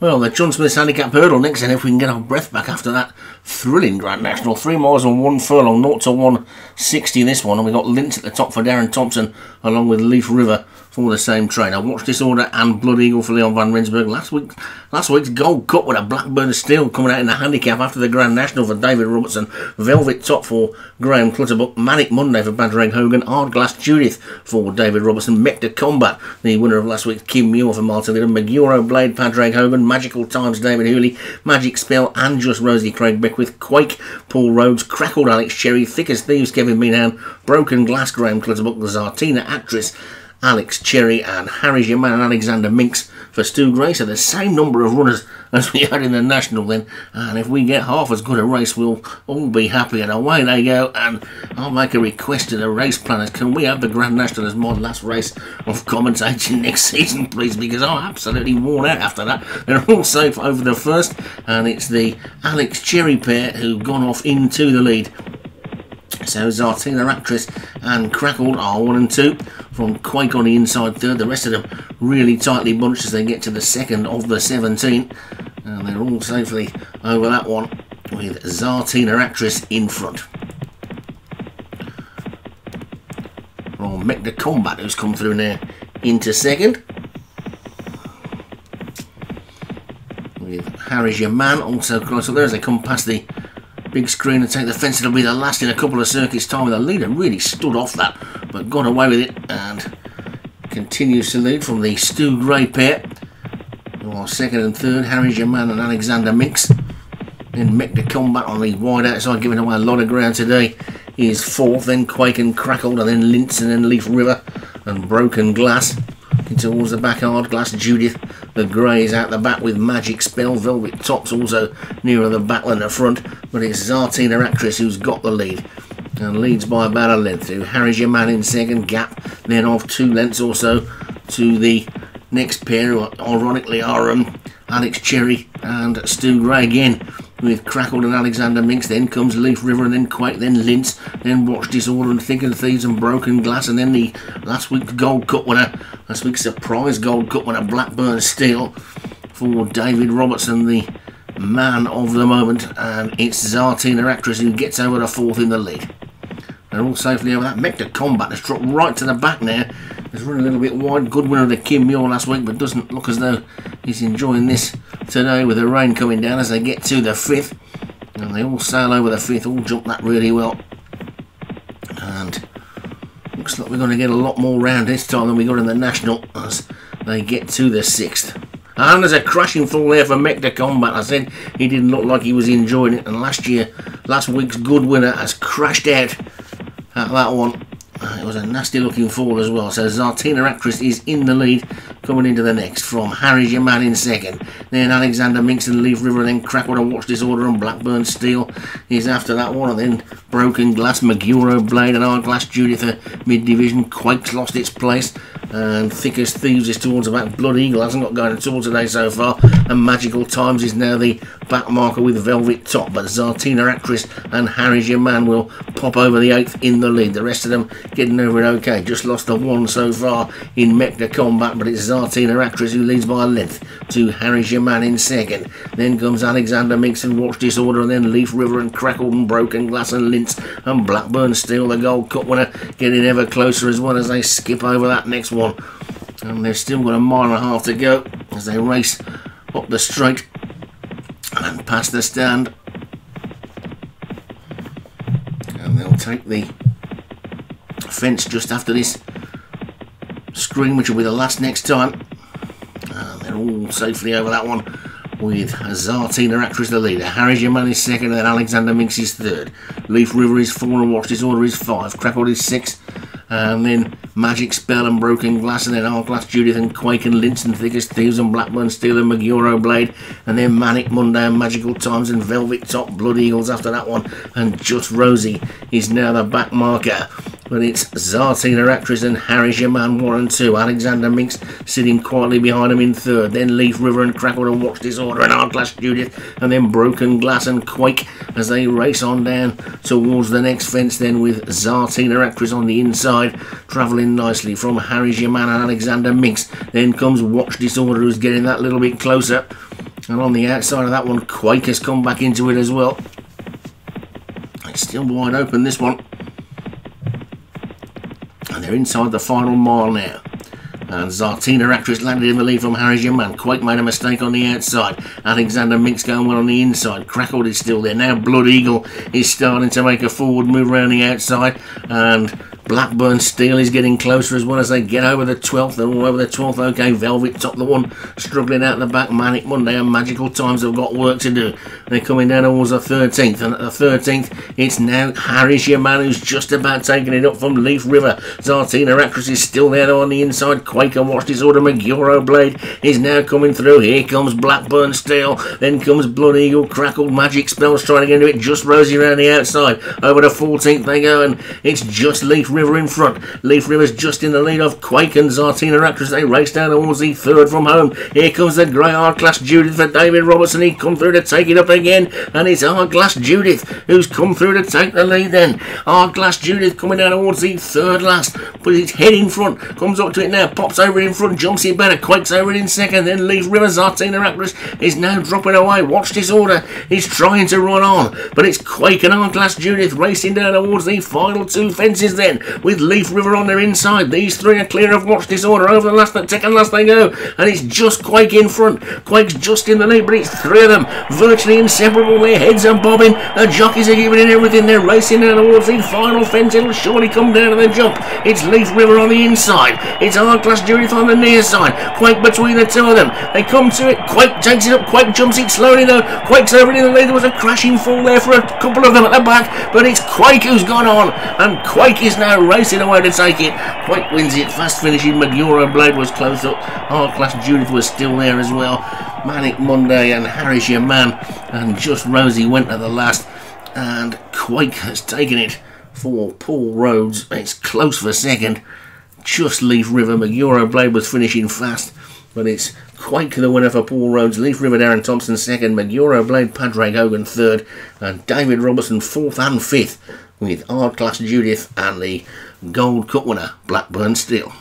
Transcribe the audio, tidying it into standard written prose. Well, the John Smith's handicap hurdle next, and if we can get our breath back after that thrilling Grand National. 3 miles and one furlong, 0 to 160 this one, and we got Lintz at the top for Darren Thompson, along with Leif River for the same trainer. Watch Disorder and Blood Eagle for Leon van Rensburg. Last week's Gold Cup with a Blackburn Steel coming out in the handicap after the Grand National for David Robertson. Velvet Top for Graham Clutterbuck. Manic Monday for Padraig Hogan. Hardglass Judith for David Robertson. Mekde Combat, the winner of last week's Kim Muir for Martin Little. Maguro Blade, Padraig Hogan. Magical Times, David Hooley. Magic Spell and Just Rosie, Craig Beckwith. Quake, Paul Rhodes. Crackled, Alex Cherry. Thick as Thieves, Kevin Meehan. Broken Glass, Graham Clutterbuck. The Zartina Actress, Alex Cherry. And Harry's your man, Alexander Minx for Stu Grace. Are the same number of runners as we had in the National then, and if we get half as good a race, we'll all be happy. And away they go, and I'll make a request to the race planners. Can we have the Grand National as my last race of commentating next season, please, because I'm absolutely worn out after that. They're all safe over the first, and it's the Alex Cherry pair who've gone off into the lead. So Zartina Actress and Crackled are 1 and 2 from Quake on the inside third. The rest of them really tightly bunched as they get to the second of the 17. And they're all safely over that one with Zartina Actress in front. From Mekde Combat, who's come through now into second, with Harry's your man also close up there as they come past the big screen and take the fence. It'll be the last in a couple of circuits time. The leader really stood off that, but got away with it and continues to lead from the Stu Gray pair, who are second and third, Harry's your man and Alexander Minx. Then Mekde Combat on the wide outside, giving away a lot of ground today, he is fourth. Then Quake and Crackled, and then Lintz, and then Leif River and Broken Glass towards the back. Hardglass Judith, the Greys out the back with Magic Spell. Velvet Top's also nearer the back than the front, but it's Zartina Actress who's got the lead, and leads by about a length. Who Harry's your man in second, gap then off 2 lengths or so to the next pair, who ironically are Alex Cherry and Stu Gray again, with Crackled and Alexander Minx. Then comes Leif River, and then Quake, then Lintz, then Watch Disorder and Thick as Thieves and Broken Glass, and then the last week's Gold Cup winner, last week's surprise Gold Cup winner, Blackburn Steel for David Robertson, the man of the moment, and it's Zartina Actress who gets over to fourth in the lead. They're all safely over that. Mekde Combat has dropped right to the back now. He's run a little bit wide. Good winner of the Kim Muir last week, but doesn't look as though he's enjoying this today with the rain coming down as they get to the fifth. And they all sail over the fifth, all jump that really well. And looks like we're going to get a lot more round this time than we got in the National as they get to the sixth. And there's a crashing fall there for Mekde Combat. I said he didn't look like he was enjoying it. And last week's good winner has crashed out at that one. It was a nasty looking fall as well. So Zartina Actress is in the lead coming into the next, from Harry's your man in second, then Alexander Minx and Leif River, and then Crackled and Watch Disorder and Blackburn Steel is after that one, and then Broken Glass, Maguro Blade and Hourglass Judith are mid-division. Quake's lost its place, and Thick as Thieves is towards the back. Blood Eagle hasn't got going at all today so far, and Magical Times is now the back marker with Velvet Top, but Zartina Actress and Harry's your man will pop over the 8th in the lead. The rest of them getting over it okay. Just lost the 1 so far in Mekde Combat, but it's Zartina Actress who leads by a length to Harry's your man in second. Then comes Alexander Minx and Watch Disorder, and then Leif River and Crackled and Broken Glass and Lintz and Blackburn Steel, the Gold Cup winner, getting ever closer as well as they skip over that next one. And they've still got a mile and a half to go as they race up the straight and past the stand, and they'll take the fence just after this screen, which will be the last next time. And they're all safely over that one with Zartina Actress the leader, Harry's your man is second, and then Alexander Minx is third. Leif River is 4 and Watch Disorder is 5. Crackled is 6, and then Magic Spell and Broken Glass, and then Hourglass Judith and Quake and Lintz and Thick as Thieves and Blackburn Steel and Maguro Blade, and then Manic Monday and Magical Times and Velvet Top, Blood Eagles after that one, and Just Rosie is now the back marker. But it's Zartina Actress and Harry's your man 1 and 2. Alexander Minx sitting quietly behind him in third. Then Leif River and Crackled and Watch Disorder and Hourglass Judith, and then Broken Glass and Quake as they race on down towards the next fence. Then with Zartina Actress on the inside, travelling nicely from Harry's your man and Alexander Minx. Then comes Watch Disorder, who's getting that little bit closer. And on the outside of that one, Quake has come back into it as well. It's still wide open, this one. And they're inside the final mile now. And Zartina Actress landed in the lead from Harry's Your Man. Quake made a mistake on the outside. Alexander Minx going well on the inside. Crackled is still there. Now Blood Eagle is starting to make a forward move around the outside. And Blackburn Steel is getting closer as well as they get over the 12th. They're all over the 12th. Okay, Velvet Top, the one struggling out the back. Manic Monday and Magical Times have got work to do. They're coming down towards the 13th. And at the 13th, it's now Harry's Your Man who's just about taking it up from Leif River. Zartina Actress is still there though on the inside. Quake and Watch Disorder. Maguro Blade is now coming through. Here comes Blackburn Steel. Then comes Blood Eagle. Crackled. Magic Spells trying to get into it. Just Rosie around the outside. Over the 14th they go and it's just Leif River in front. Leif River's just in the lead of Quake and Zartina Actress. They race down towards the third from home. Here comes the grey Hardglass Judith for David Robertson. He come through to take it up again, and it's Hardglass Judith who's come through to take the lead then. Hardglass Judith coming down towards the third last, but it's head in front, comes up to it now, pops over it in front, jumps it better, Quake's over it in second, then Leif River. Zartina Actress is now dropping away. Watch Disorder is trying to run on, but it's Quake and Hardglass Judith racing down towards the final two fences then, with Leif River on their inside. These three are clear of Watch Disorder. Over the last, the second last they go, and it's just Quake in front. Quake's just in the lead, but it's three of them, virtually inseparable. Their heads are bobbing, the jockeys are giving in everything. They're racing down towards the final fence. It'll surely come down to the jump. It's Leif River on the inside, it's Hardglass Judith on the near side, Quake between the two of them. They come to it, Quake takes it up, Quake jumps it slowly though, Quake's over in the lead. There was a crashing fall there for a couple of them at the back, but it's Quake who's gone on, and Quake is now racing away to take it. Quake wins it, fast finishing. Maguro Blade was close up. Hardglass Judith was still there as well. Manic Monday and Harry's Your Man and Just Rosie went at the last, and Quake has taken it for Paul Rhodes. It's close for second. Just Leif River. Maguro Blade was finishing fast, but it's Quake the winner for Paul Rhodes. Leif River, Darren Thompson second, Maguro Blade, Padraig Hogan third, and David Robertson fourth and fifth, with Hardglass Judith and the Gold Cup winner, Blackburn Steel.